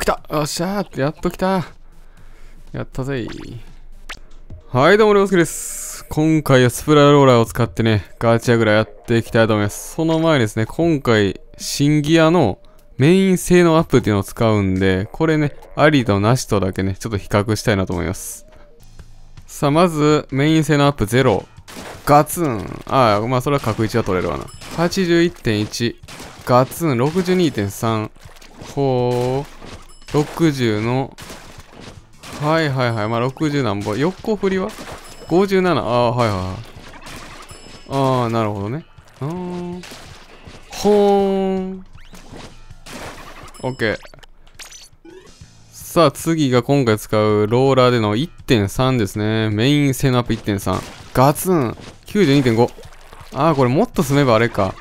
起きた。よっしゃー、やっと来た。やったぜ。はい、どうも、りょうすけです。今回はスプラローラーを使ってね、ガチャぐらいやっていきたいと思います。その前にですね、今回、新ギアのメイン性能アップっていうのを使うんで、これね、ありとなしとだけね、ちょっと比較したいなと思います。さあ、まず、メイン性能アップ0。ガツン。ああ、まあ、それは角1は取れるわな。81.1。ガツン。62.3。ほう。60の。はいはいはい。まあ、60なんぼ。横振りは ?57。ああ、はいはい。ああ、なるほどね。ほーん。OK。さあ、次が今回使うローラーでの 1.3 ですね。メイン性能アップ 1.3。ガツン。92.5。ああ、これもっと積めばあれか。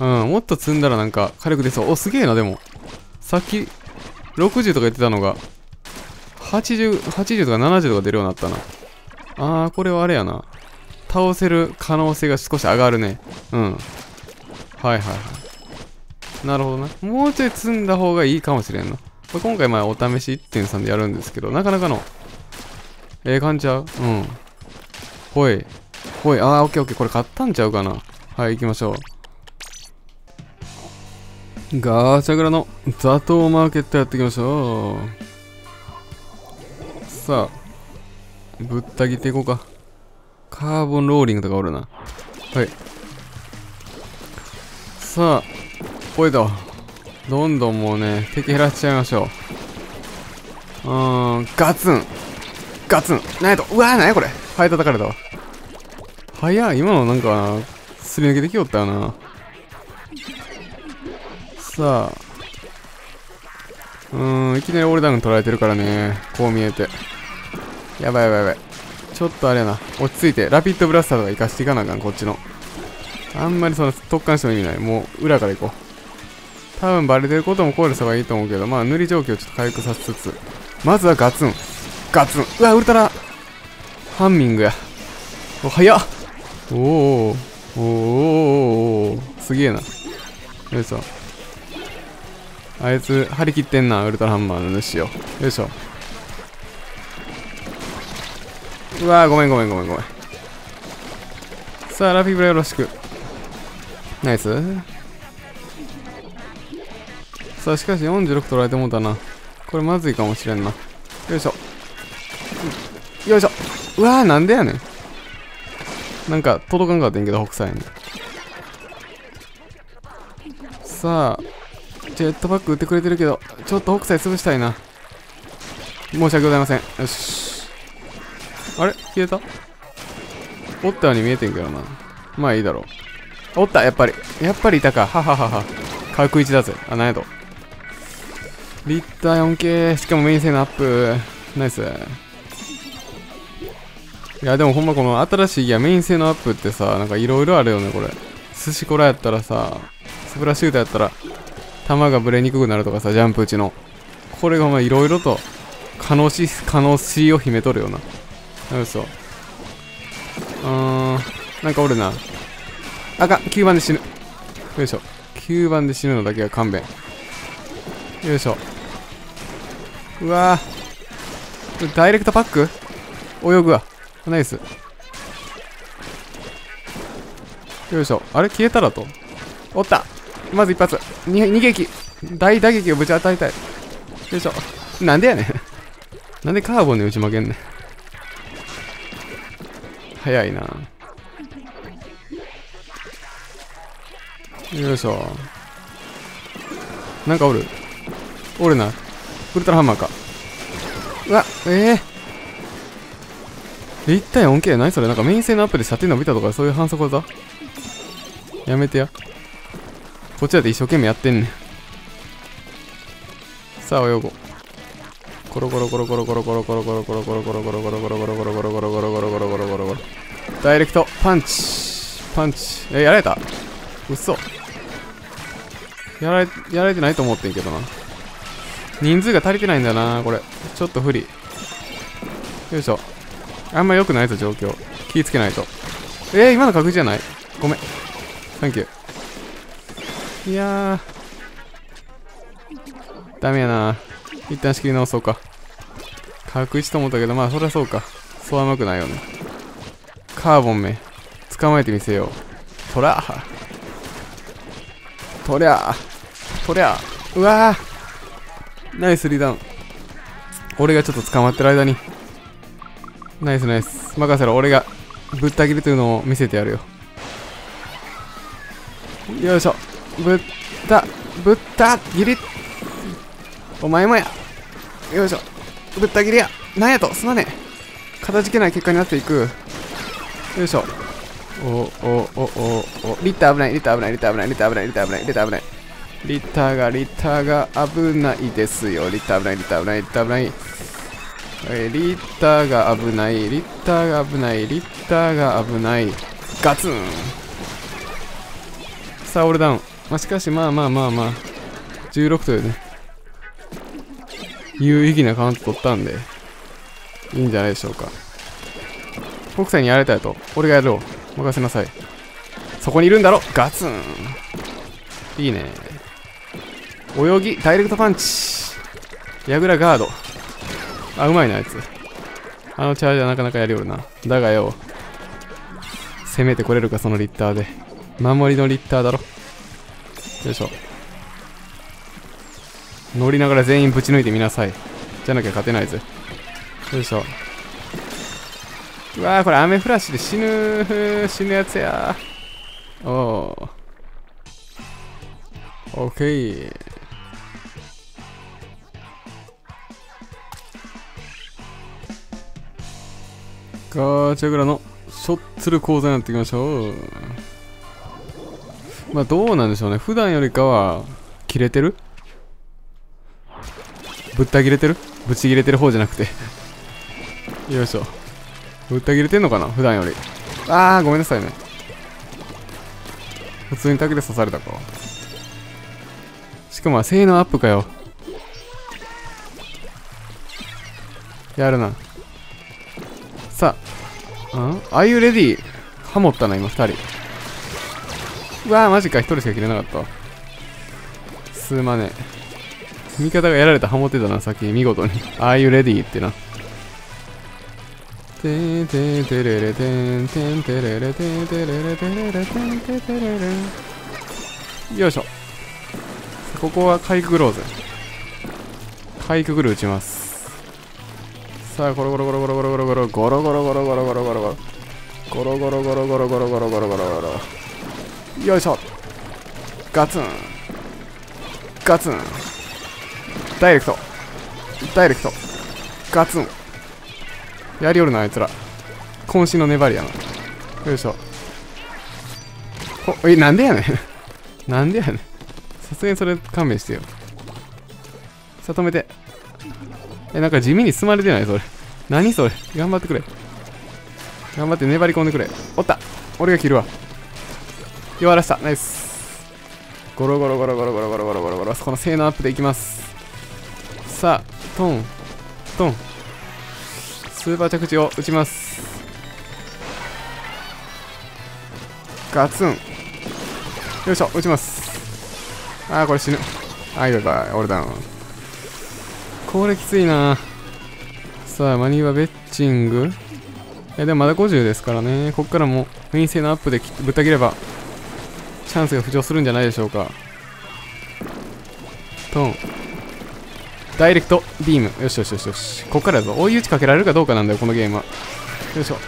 うん、もっと積んだらなんか火力出そう。お、すげえな、でも。さっき、60とか言ってたのが。80とか70とか出るようになったな。あー、これはあれやな。倒せる可能性が少し上がるね。うん。はいはいはい。なるほどな。もうちょい積んだ方がいいかもしれんな。今回まあお試し 1.3 でやるんですけど、なかなかの。感じちゃう？うん。ほい。ほい。あー、オッケーオッケー。これ買ったんちゃうかな。はい、行きましょう。ガチャグラのザトウマーケットやっていきましょう。さあ、ぶった切っていこうか。カーボンローリングとかおるな。はい。さあ、ポイと。どんどんもうね、敵減らしちゃいましょう。ガツン。ガツン。なんやと。うわー、なんやこれ。はい、叩かれたわ。早い。今のなんか、すり抜けてきよったよな。さあ。いきなりオールダウン取られてるからね。こう見えて。やばいやばいやばい。ちょっとあれやな。落ち着いて。ラピッドブラスターとか生かしていかなあかん、こっちの。あんまりその突貫しても意味ない。もう裏から行こう。多分バレてることも考慮した方がいいと思うけど、まあ塗り状況をちょっと回復させつつ。まずはガツン。ガツン。うわ、ウルトラハンミングや。お、早っ。おおおおお、すげえな。よいしょ。あいつ、張り切ってんな、ウルトラハンマーの主よ。よいしょ。うわぁ、ごめん。さあ、ラピブラよろしく。ナイス。さあ、しかし46取られてもうたな。これまずいかもしれんな。よいしょ。よいしょ。うわぁ、なんでやねん。なんか、届かんかったんけど、北斎に。さあ、ジェットバック打ってくれてるけど、ちょっと北斎潰したいな。申し訳ございません。よし。あれ消えた？おったように見えてんけどな。まあいいだろう。おった、やっぱり。やっぱりいたか。はははは。角1だぜ。あ、なんやと。リッター 4K。しかもメイン性能アップ。ナイス。いや、でもほんまこの新しいギアメイン性能アップってさ、なんかいろいろあるよね、これ。寿司コラやったらさ、スプラシューターやったら、弾がブレにくくなるとかさ、ジャンプうちの。これがまあいろいろと可能性を秘めとるよな。よいしょ。なんかおるな。あかん、9番で死ぬ。よいしょ。9番で死ぬのだけは勘弁。よいしょ。うわぁ。ダイレクトパック泳ぐわ。ナイス。よいしょ。あれ消えたらと。おったまず一発。逃げ撃。大打撃をぶち与えたい。よいしょ。なんでやねん。なんでカーボンで打ち負けんねん。早いな。よいしょ。なんかおる。おるな。ウルトラハンマーか。うわ、一体 4K 何それ。なんかメイン性のアップで射程伸びたとかそういう反則技やめてや。こっちだって一生懸命やってんねん。さあ、泳ごう。コロコロコロコロコロコロコロコロコロコロコロコロコロコロコロコロコロコロコロコロコロコロコロコロ。ダイレクトパンチパンチ。やられた。嘘。やられてないと思ってんけどな。人数が足りてないんだな、これ。ちょっと不利。よいしょ。あんま良くないぞ、状況。気ぃつけないと。今の確実じゃない？ごめん。サンキュー。いやーダメやな。一旦仕切り直そうか。角打ちと思ったけど、まあそりゃそうか。そう甘くないよね。カーボンめ、捕まえてみせよう。とらとりゃとりゃ、うわー、ナイスリーダウン。俺がちょっと捕まってる間に。ナイスナイス。任せろ、俺がぶった切るというのを見せてやるよ。よいしょ。ぶった切り。お前もや。よいしょ。ぶった切りや。なんやと、すまねえ。かたじけない結果になっていく。よいしょ。お。リッター危ない、リッター危ない。リッターが危ないですよ。リッター危ない。リッターが危ない。ガツン。さあ、俺ダウン。まあ、しかし、まあ。16というね、有意義なカウント取ったんで、いいんじゃないでしょうか。北斎にやられたやと、俺がやろう。任せなさい。そこにいるんだろ。ガツン。いいね。泳ぎ、ダイレクトパンチ。矢倉ガード。あ、うまいな、あいつ。あのチャージャーなかなかやりおるな。だがよ、攻めてこれるか、そのリッターで。守りのリッターだろ。よいしょ。乗りながら全員ぶち抜いてみなさい。じゃなきゃ勝てないぜ。よいしょ。うわー、これ雨フラッシュで死ぬやつやー。おー。オッケー。ガーチャグラのショッツル講座になっていきましょう。まあどうなんでしょうね。普段よりかは切れてる、ぶった切れてる、ぶち切れてる方じゃなくてよいしょ。ぶった切れてんのかな普段より。あー、ごめんなさいね。普通に竹で刺されたか。しかも性能アップかよ。やるな。さあ、ん、あゆレディハモったな今2人。うわー、マジか。1人しか切れなかった。すまねえ。味方がやられた、ハモってたなさっき見事にああいうレディーってな。てんてんてれれてんてんてれれてんてれれてれれてんててれれ。よいしょ。ここはかいくぐろうぜ。かいくぐる打ちます。さあ、ゴロゴロ。よいしょ。ガツン。ダイレクト。ガツン。やりおるなあいつら。渾身の粘りやな。よいしょ。なんでやねんなんでやねん。さすがにそれ勘弁してよ。さあ、止めて。なんか地味に進まれてないそれ。何それ。頑張ってくれ。頑張って粘り込んでくれ。おった、俺が切るわ。弱らした。ナイス。ゴロゴロ。この性能アップでいきます。さあ、トンスーパー着地を打ちます。ガツン。よいしょ。打ちます。ああ、これ死ぬ。あい、バイバイ。俺だ。これきついな。さあ、マニーバベッチング。でもまだ50ですからね。こっからもフィン性能アップでぶった切ればチャンスが浮上するんじゃないでしょうか。トン。ダイレクトビーム。よし。こっからだぞ。追い打ちかけられるかどうかなんだよ、このゲームは。よいしょ。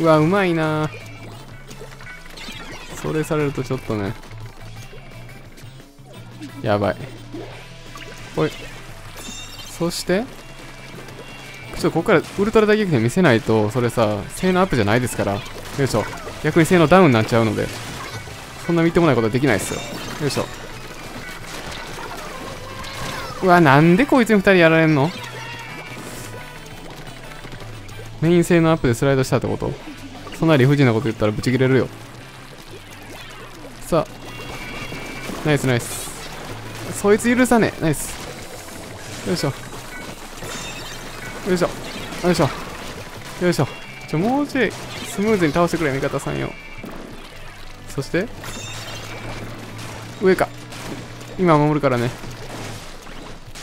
うわ、うまいな。それされるとちょっとね。やばい。おい。そしてちょっとここからウルトラ大逆転見せないと、それさ、性能アップじゃないですから。よいしょ。逆に性能ダウンになっちゃうので、そんな見てもないことはできないですよ。よいしょ。うわ、なんでこいつに2人やられんの。メイン性能アップでスライドしたってこと。そんな理不尽なこと言ったらブチ切れるよ。さあ、ナイス。そいつ許さねえ。ナイス。よいしょ。もうちょいスムーズに倒してくれ、味方さんよ。そして上か。今守るからね。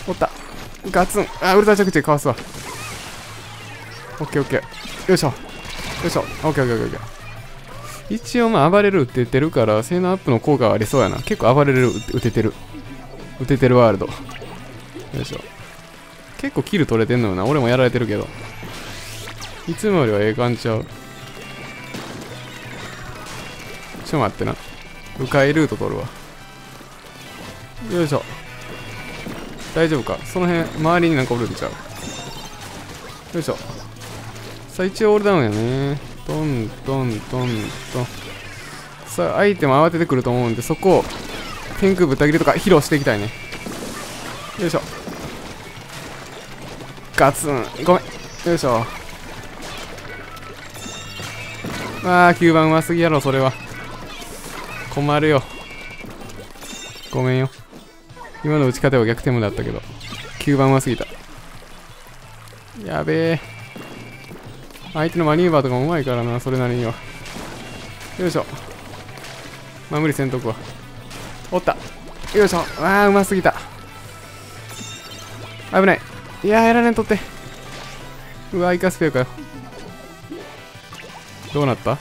おった。ガツン。あ、ウルトラ着地でかわすわ。オッケーオッケー。よいしょ。よいしょ。オッケーオッケーオッケーオッケー。一応まあ、暴れる打ててるから、性能アップの効果はありそうやな。結構暴れる打ててる。打ててるワールド。よいしょ。結構キル取れてんのよな。俺もやられてるけど。いつもよりはええ感じちゃう。ちょっと待ってな。迂回ルート取るわ。よいしょ。大丈夫か。その辺、周りになんかおるんちゃう。よいしょ。さあ、一応オールダウンやね。トントントントン。さあ、相手も慌ててくると思うんで、そこを、天空ぶった切りとか披露していきたいね。よいしょ。ガツン。ごめん。よいしょ。あー、9番うますぎやろ、それは。困るよ。ごめんよ。今の打ち方は逆転もだったけど。9番は過ぎた。やべえ。相手のマニューバーとかもうまいからな、それなりには。よいしょ。まあ無理せんとくわ。おった。よいしょ。ああ、うますぎた。危ない。いやー、やられんとって。うわ、イカスペアかよ。どうなった？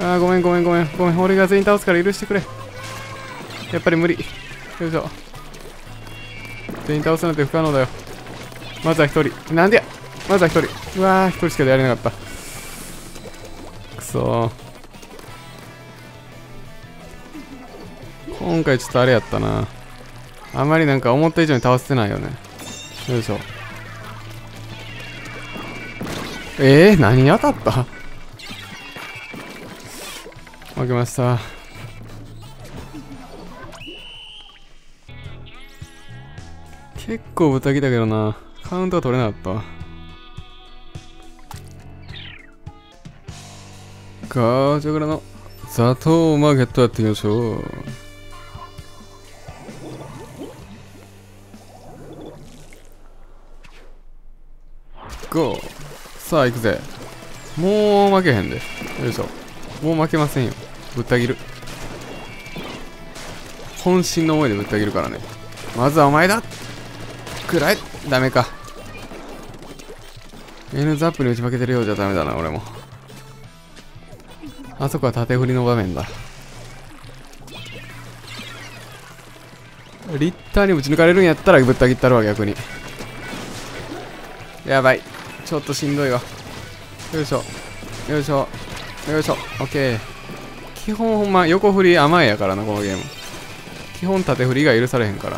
ああ、ごめんごめんごめんごめん。俺が全員倒すから許してくれ。やっぱり無理。よいしょ。全員倒すなんて不可能だよ。まずは一人。なんでや。まずは一人。うわー、一人しかやれなかった。くそー。今回ちょっとあれやったな。あんまりなんか思った以上に倒せてないよね。よいしょ。何当たった？負けました。結構ぶった切ったけどな。カウントは取れなかった。ガーチャグラのザトウマーケットやってみましょう。ゴー。さあ行くぜ。もう負けへんで。よいしょ。もう負けませんよ。ぶった切る。本心の思いでぶった切るからね。まずはお前だ。くらえ。ダメか。N ザップに打ち負けてるようじゃダメだな、俺も。あそこは縦振りの場面だ。リッターに打ち抜かれるんやったらぶった切ったるわ、逆に。やばい。ちょっとしんどいわ。よいしょ。よいしょ。よいしょ。オッケー。基本ほんま横振り甘いやからな、このゲーム。基本縦振りが許されへんから。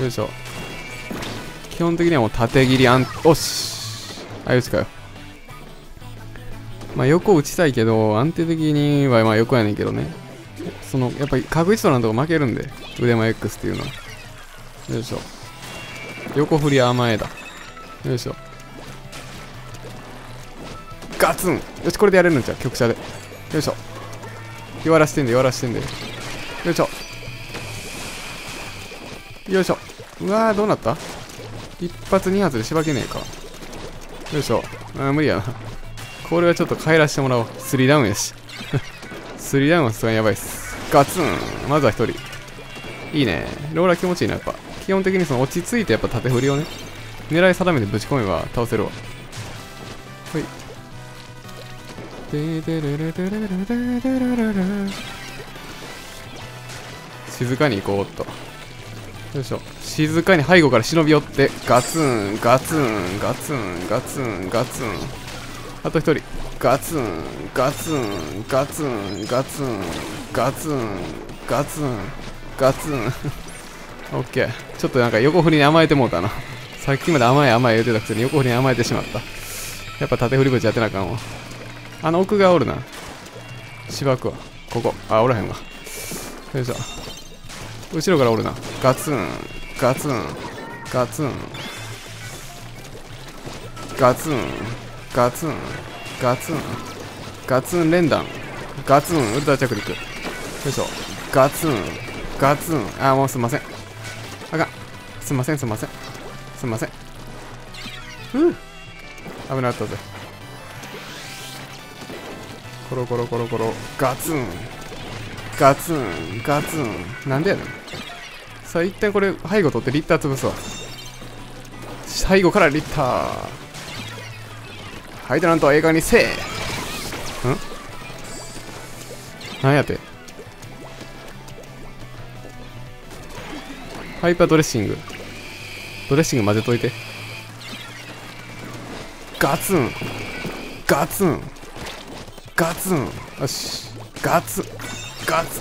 よいしょ。基本的にはもう縦切り安定。おし。あ、よしかよ。まあ横打ちたいけど、安定的にはまあ横やねんけどね。その、やっぱり角一となんとこ負けるんで、腕前 X っていうのは。よいしょ。横振り甘えだ。よいしょ。ガツン。よし、これでやれるんちゃう、局舎で。よいしょ。弱らしてんで、弱らしてんで。よいしょ。よいしょ。うわー、どうなった？一発二発でしばけねえか。よいしょ。あー、無理やな。これはちょっと帰らしてもらおう。スリーダウンやし。スリーダウンはさすがにやばいっす。ガツン。まずは一人。いいね。ローラー気持ちいいな、やっぱ。基本的にその落ち着いてやっぱ縦振りをね、狙い定めてぶち込めば倒せるわ。はい。静かに行こうっと。よいしょ。静かに背後から忍び寄って、ガツン、ガツン、ガツン、ガツン、ガツン。あと一人。ガツン、ガツン、ガツン、ガツン、ガツン、ガツン、ガツン。オッケー。ちょっとなんか横振りに甘えてもうたな。さっきまで甘い甘い言うてたくせに横振りに甘えてしまった。やっぱ縦振りぶち当てなあかんわ。あの奥がおるな。しばくわ。ここ。あ、おらへんわ。よいしょ。後ろからおるな。ガツン、ガツン、ガツン。ガツン、ガツン、ガツン。ガツン連弾。ガツン、ウルトラ着陸。よいしょ。ガツン、ガツン。あ、もうすんません。あかん。すんません、すんません。すんません。ふぅ。危なかったぜ。コロコロコロコロ。ガツン。ガツンガツン、なんでやねん。さあ一旦これ背後取ってリッター潰すわ。背後からリッター、はいとなんと映画にせえ。んなんやて、ハイパードレッシング、ドレッシング混ぜといて。ガツンガツンガツン、よしガツンガツ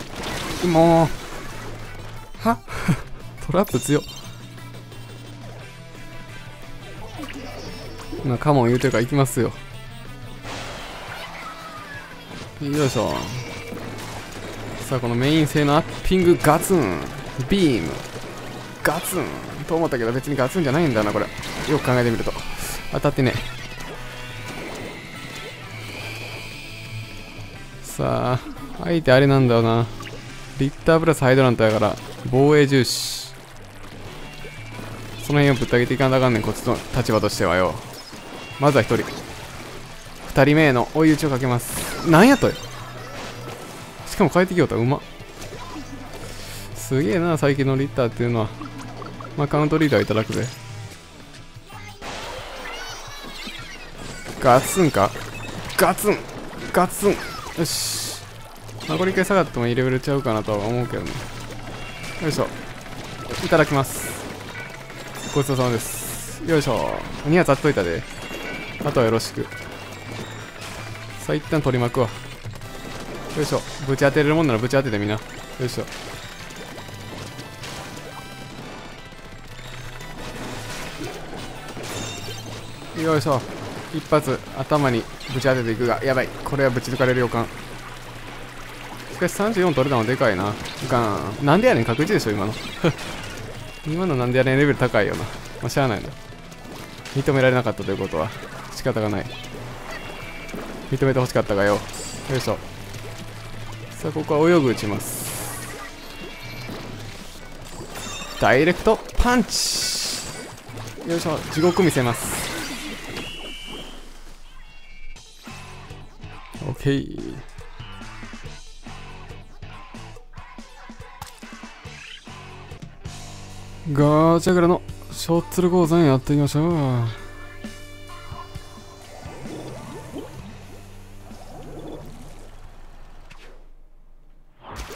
ン、もうはトラップ強っ。今カモン言うてるから行きますよ。よいしょ。さあこのメイン性のアッピング、ガツンビームガツンと思ったけど別にガツンじゃないんだなこれ、よく考えてみると。当たってね。さあ相手あれなんだよな、リッタープラスハイドラントやから防衛重視、その辺をぶった上げていかなあかんねんこっちの立場としてはよ。まずは1人、2人目への追い打ちをかけます。なんやとよ、しかも変えてきよった、うまっ、すげえな最近のリッターっていうのは。まあカウントリーダーいただくぜ。ガツンかガツンガツン、よし、まあ、これ一回下がってもいいレベルちゃうかなとは思うけどね。よいしょ、いただきます、ごちそうさまです。よいしょ、2発あっといたで、あとはよろしく。さあ一旦取り巻くわ。よいしょ、ぶち当てれるもんならぶち当ててみな。よいしょ、よいしょ、一発頭にぶち当てていくが、やばい、これはぶち抜かれる予感。しかし34取れたのでかいな。ガーン、なんでやねん、確実でしょ今の今のなんでやねんレベル高いよな。まあ、しゃあないな、認められなかったということは仕方がない、認めてほしかったがよ。よいしょ、さあここは泳ぐ打ちます。ダイレクトパンチ、よいしょ、地獄見せます。オッケー、ガーチャグラのショッツル鉱山やっていきましょう。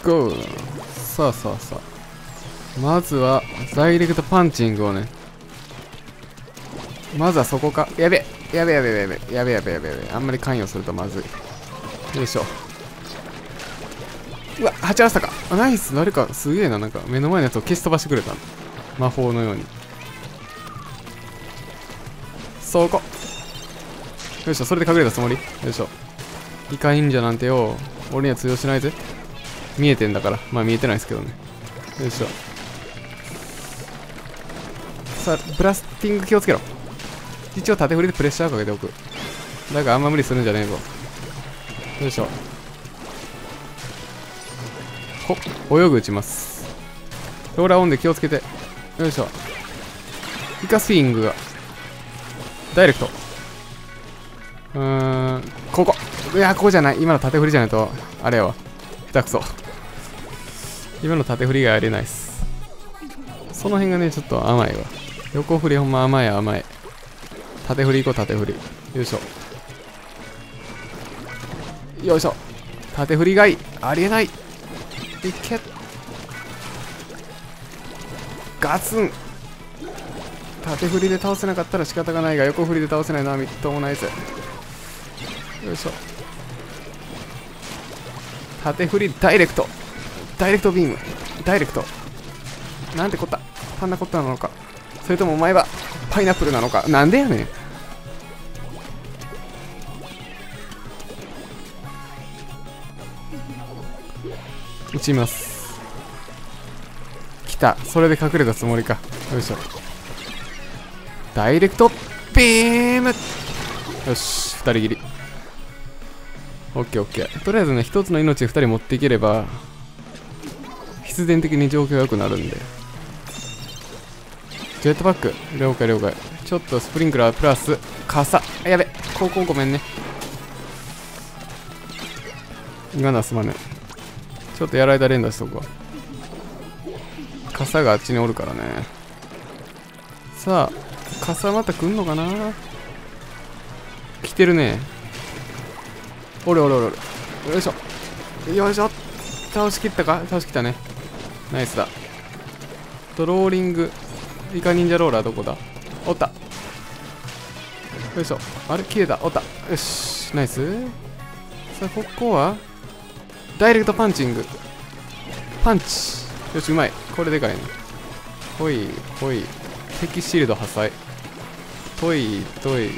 ゴー。さあさあさあ、まずはダイレクトパンチングをね、まずはそこか。やべえやべえやべえやべえやべえやべえやべえ、あんまり関与するとまずい。よいしょ、うわ8発か、ナイス。誰かすげえな、なんか目の前のやつを消し飛ばしてくれた魔法のように。そこ、よいしょ、それで隠れたつもり。よいしょ、イカ忍者なんてよ俺には通用しないぜ、見えてんだから。まあ見えてないですけどね。よいしょ、さあブラスティング気をつけろ。一応縦振りでプレッシャーをかけておく、だからあんま無理するんじゃねえぞ。よいしょ、ほ泳ぐ打ちます。ローラーオンで気をつけて。よいしょ、イカスイングがダイレクト、ここ、いやここじゃない、今の縦振りじゃないとあれやわ、下手くそ、今の縦振りがやれないっす。その辺がねちょっと甘いわ、横振りほんま甘い甘い。縦振りいこう、縦振り。よいしょよいしょ、縦振りがいい、ありえない、いけ、ガツン、縦振りで倒せなかったら仕方がないが、横振りで倒せないのはみっともないぜ。よいしょ、縦振りダイレクト、ダイレクトビーム、ダイレクト、なんてこった、パンナコッタなのか、それともお前はパイナップルなのか、なんでやねん。打ちます、来た、それで隠れたつもりか。よいしょ、ダイレクトビーム、よし2人切り、オッケーオッケー。とりあえずね1つの命で2人持っていければ必然的に状況が良くなるんで。ジェットパック了解了解、ちょっとスプリンクラープラス傘、やべ、ここごめんね、今のはすまね、ちょっとやられた連打しとくわ。傘があっちにおるからね。さあ傘また来んのかな。来てるね。おれおれおれおれ。よいしょよいしょ。倒しきったか。倒しきったね。ナイスだ。とローリングイカ忍者ローラーどこだ。おった。よいしょ。あれ消えた。おった。よしナイス。さあここはダイレクトパンチング。パンチ。よしうまい。これでかいね。ほいほい。敵シールド破砕。といとい。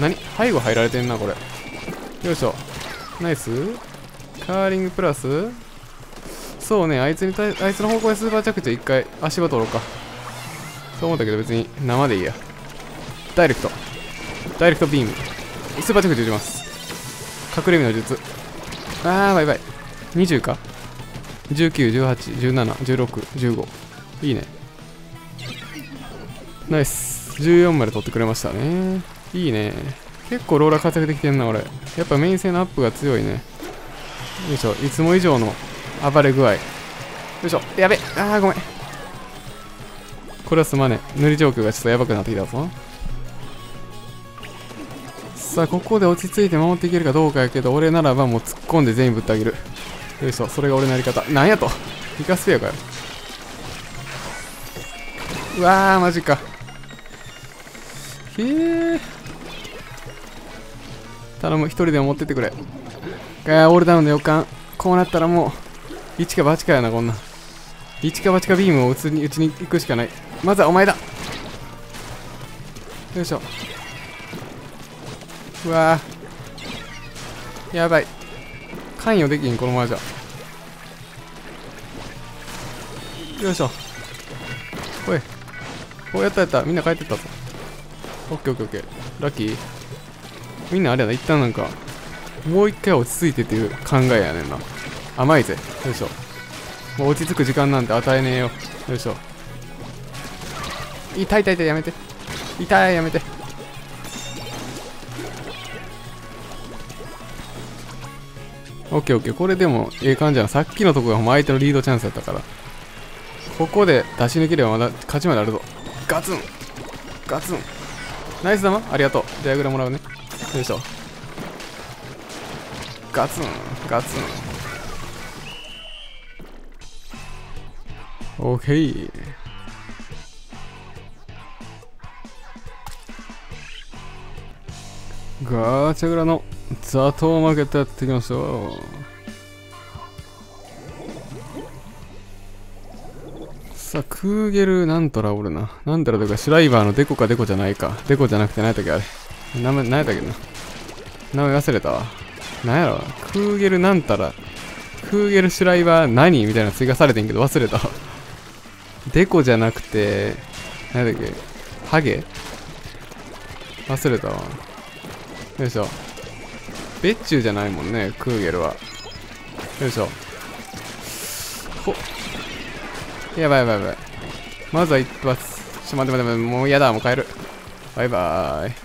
何背後入られてんなこれ。よいしょ。ナイス。カーリングプラス。そうね、あいつの方向へスーパー着地で一回足場取ろうか。そう思ったけど別に生でいいや。ダイレクト。ダイレクトビーム。スーパー着地打ちます。隠れ身の術。あー、バイバイ。20か ?19、18、17、16、15。いいね。ナイス。14まで取ってくれましたね。いいね。結構ローラー活躍できてんな、俺。やっぱメイン性のアップが強いね。よいしょ。いつも以上の暴れ具合。よいしょ。やべ。あー、ごめん。これはすまね。塗り状況がちょっとやばくなってきたぞ。さあここで落ち着いて守っていけるかどうかやけど、俺ならばもう突っ込んで全員ぶってあげる。よいしょ。それが俺のやり方なんやと。イカスペアかよ。うわーマジか。へえ頼む。一人でも持ってってくれ。オールダウンの予感。こうなったらもう一か八かやな。こんな一か八かビームを打ちに行くしかない。まずはお前だ。よいしょ。うわーやばい。関与できんこのままじゃ。よいしょ。ほいほい。やったやった。みんな帰ってったぞ。オッケーオッケーオッケー。ラッキー。みんなあれやな、一旦なんかもう一回落ち着いてっていう考えやねんな。甘いぜ。よいしょ。もう落ち着く時間なんて与えねえよ。よいしょ。痛い痛い痛い。やめて。痛いやめて。オッケーオッケー。これでもええ感じやな。さっきのとこがほんま相手のリードチャンスやったから、ここで出し抜ければまだ勝ちまであるぞ。ガツンガツン。ナイス玉ありがとう。じゃあぐらいもらうね。よいしょ。ガツンガツン。オッケー。ガチャグラのザトウ負けてやっていきましょう。さあクーゲルなんたらおるな。なんたらというかシュライバーのデコかデコじゃないか。デコじゃなくて何やったっけあれ。何やったっけな。名前忘れたわ。何やろ。クーゲルなんたらクーゲルシュライバー何みたいな追加されてんけど忘れたわ。デコじゃなくて何やったっけ。ハゲ忘れたわ。よいしょ。ベッチュじゃないもんね、クーゲルは。よいしょ。ほっ。やばいやばいやばい。まずは一発。ちょ、待って待って待って。もうやだ、もう帰る。バイバーイ。さ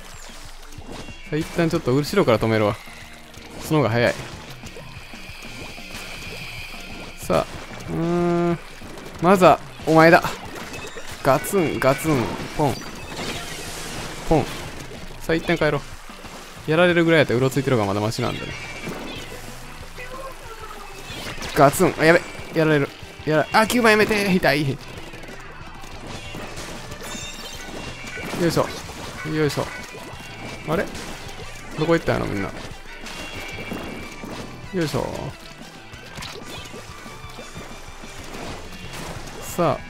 あ、一旦ちょっと後ろから止めるわ。その方が早い。さあ、まずは、お前だ。ガツン、ガツン、ポン。ポン。さあ、一旦帰ろう。やられるぐらいやったらうろついてる方がまだマシなんでね。ガツン。あやべやられる。あ9番やめて。痛い。よいしょよいしょ。あれどこ行ったんやろみんな。よいしょ。さあ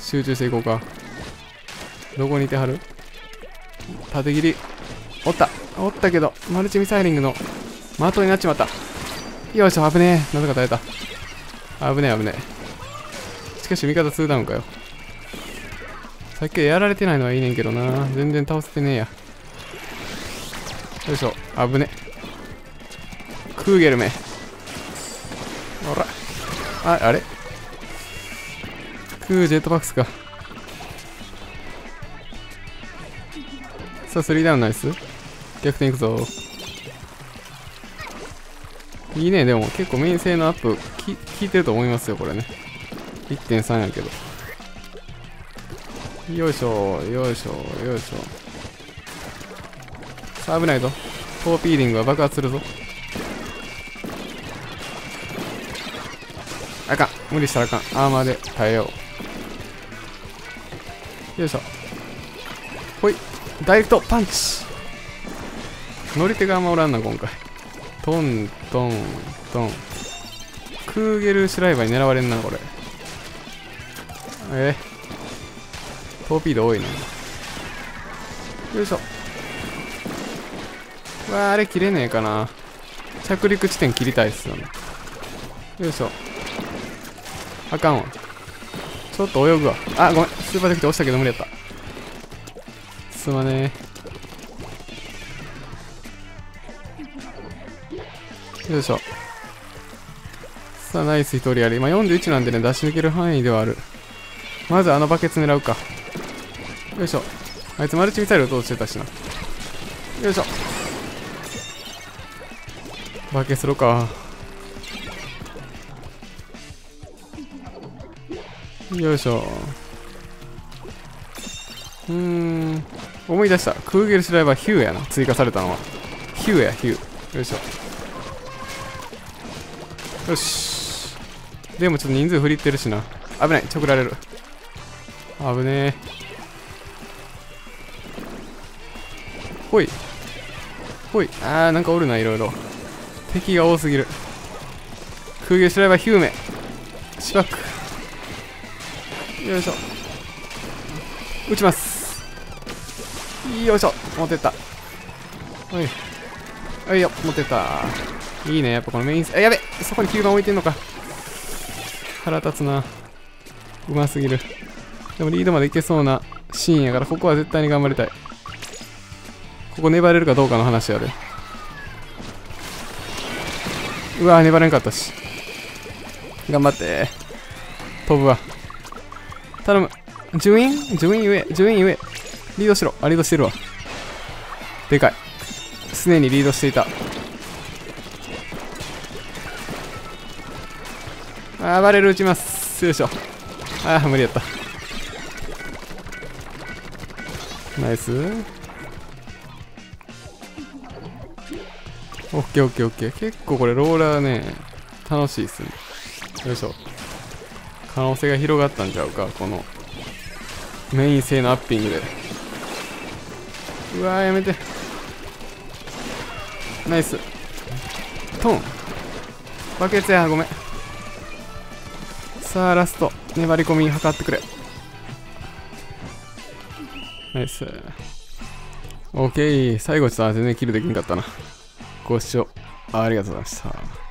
集中していこうか。どこにいてはる。縦切りおったおったけど、マルチミサイリングの的になっちまった。よいしょ、危ねえ。なぜか耐えた。危ねえ、危ねえ。しかし味方2ダウンかよ。さっきやられてないのはいいねんけどな。全然倒せてねえや。よいしょ、危ねえ。クーゲルめ。ほら。あれクージェットパックスか。さあ、3ダウンナイス。逆転いくぞ。いいね。でも結構民生のアップ効いてると思いますよこれね。 1.3 やけど。よいしょよいしょよいしょ。さあ危ないぞ、トーピーリングは爆発するぞ。あかん、無理したらあかん。アーマーで耐えよう。よいしょ、ほい、ダイレクトパンチ。乗り手があんまおらんな今回。トントントン。クーゲルシュライバーに狙われんなこれ。トーピード多いな。よいしょ。うわあ、あれ切れねえかな。着陸地点切りたいっすよね。よいしょ。あかんわ。ちょっと泳ぐわ。あ、ごめん。スーパーできて押したけど無理やった。すまねえ。よいしょ。さあ、ナイス一人やり。今41なんでね、出し抜ける範囲ではある。まずあのバケツ狙うか。よいしょ。あいつマルチミサイルをどうしてたしな。よいしょ。バケツロか。よいしょ。思い出した。クーゲルシュライバーヒューやな。追加されたのは。ヒューや、ヒュー。よいしょ。よし。でもちょっと人数振りってるしな。危ない。ちょくられる。危ねえ。ほいほい。あー、なんかおるな、いろいろ。敵が多すぎる。空撃すればヒューメシバック。よいしょ、撃ちます。よいしょ、持ってった。おいおいよ、持ってった。いいね、やっぱこのメインス。あ、やべ、そこに吸盤置いてんのか。腹立つな、うますぎる。でもリードまでいけそうなシーンやから、ここは絶対に頑張りたい。ここ粘れるかどうかの話やで。うわー、粘れんかったし。頑張ってー。飛ぶわ。頼む。順位順位上。順位上。リードしろ。あ、リードしてるわ。でかい。すでにリードしていた。あー、バレル撃ちます。よいしょ。あー、無理やった。ナイス。オッケーオッケーオッケー。結構これローラーね、楽しいっすね。よいしょ。可能性が広がったんちゃうか、このメイン性のアッピングで。うわー、やめて。ナイストン。バケツや、ごめん。さあラスト、粘り込み測ってくれ。ナイス。オッケー。最後ちょっと全然キルできんかったな。ご視聴ありがとうございました。